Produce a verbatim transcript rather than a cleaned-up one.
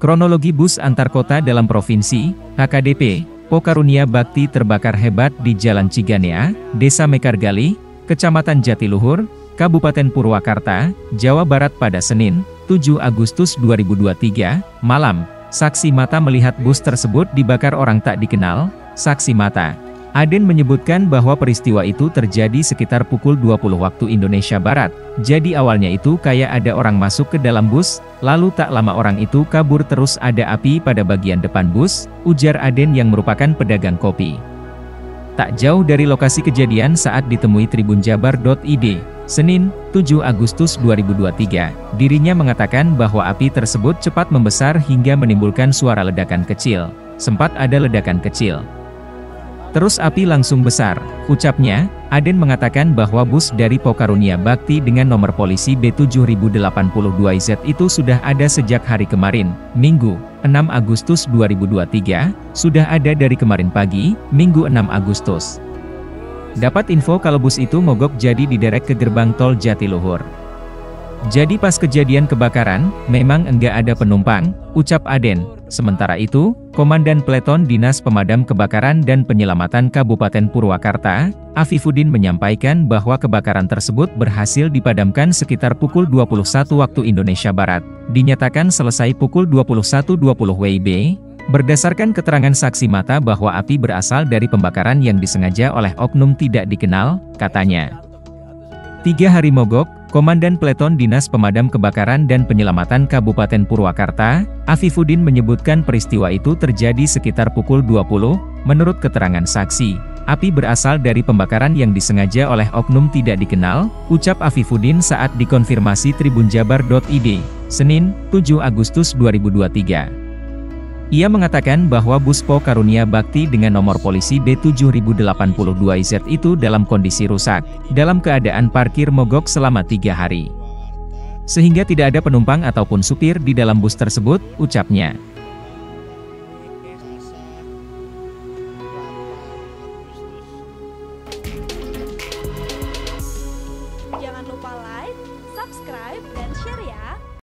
Kronologi bus antar kota dalam provinsi, A K D P, Karunia Bakti terbakar hebat di Jalan Ciganea, Desa Mekargali, Kecamatan Jatiluhur, Kabupaten Purwakarta, Jawa Barat pada Senin, tujuh Agustus dua ribu dua puluh tiga, malam. Saksi mata melihat bus tersebut dibakar orang tak dikenal. Saksi mata Aden menyebutkan bahwa peristiwa itu terjadi sekitar pukul dua puluh waktu Indonesia Barat. Jadi awalnya itu kayak ada orang masuk ke dalam bus, lalu tak lama orang itu kabur terus ada api pada bagian depan bus, ujar Aden yang merupakan pedagang kopi. Tak jauh dari lokasi kejadian saat ditemui Tribun Jabar dot I D, Senin, tujuh Agustus dua ribu dua puluh tiga, dirinya mengatakan bahwa api tersebut cepat membesar hingga menimbulkan suara ledakan kecil. Sempat ada ledakan kecil. Terus api langsung besar, ucapnya. Aden mengatakan bahwa bus dari Karunia Bakti dengan nomor polisi B tujuh nol delapan dua Z itu sudah ada sejak hari kemarin, Minggu, enam Agustus dua ribu dua puluh tiga, sudah ada dari kemarin pagi, Minggu enam Agustus. Dapat info kalau bus itu mogok jadi diderek ke Gerbang Tol Jatiluhur. Jadi pas kejadian kebakaran, memang enggak ada penumpang, ucap Aden. Sementara itu, Komandan Peleton Dinas Pemadam Kebakaran dan Penyelamatan Kabupaten Purwakarta, Afifuddin menyampaikan bahwa kebakaran tersebut berhasil dipadamkan sekitar pukul dua puluh satu waktu Indonesia Barat. Dinyatakan selesai pukul dua puluh satu dua puluh W I B, berdasarkan keterangan saksi mata bahwa api berasal dari pembakaran yang disengaja oleh oknum tidak dikenal, katanya. Tiga hari mogok, Komandan Peleton Dinas Pemadam Kebakaran dan Penyelamatan Kabupaten Purwakarta, Afifuddin menyebutkan peristiwa itu terjadi sekitar pukul dua puluh, menurut keterangan saksi. Api berasal dari pembakaran yang disengaja oleh oknum tidak dikenal, ucap Afifuddin saat dikonfirmasi Tribun Jabar dot I D, Senin, tujuh Agustus dua ribu dua puluh tiga. Ia mengatakan bahwa bus Karunia Bakti dengan nomor polisi B tujuh nol delapan dua Z itu dalam kondisi rusak, dalam keadaan parkir mogok selama tiga hari. Sehingga tidak ada penumpang ataupun supir di dalam bus tersebut, ucapnya.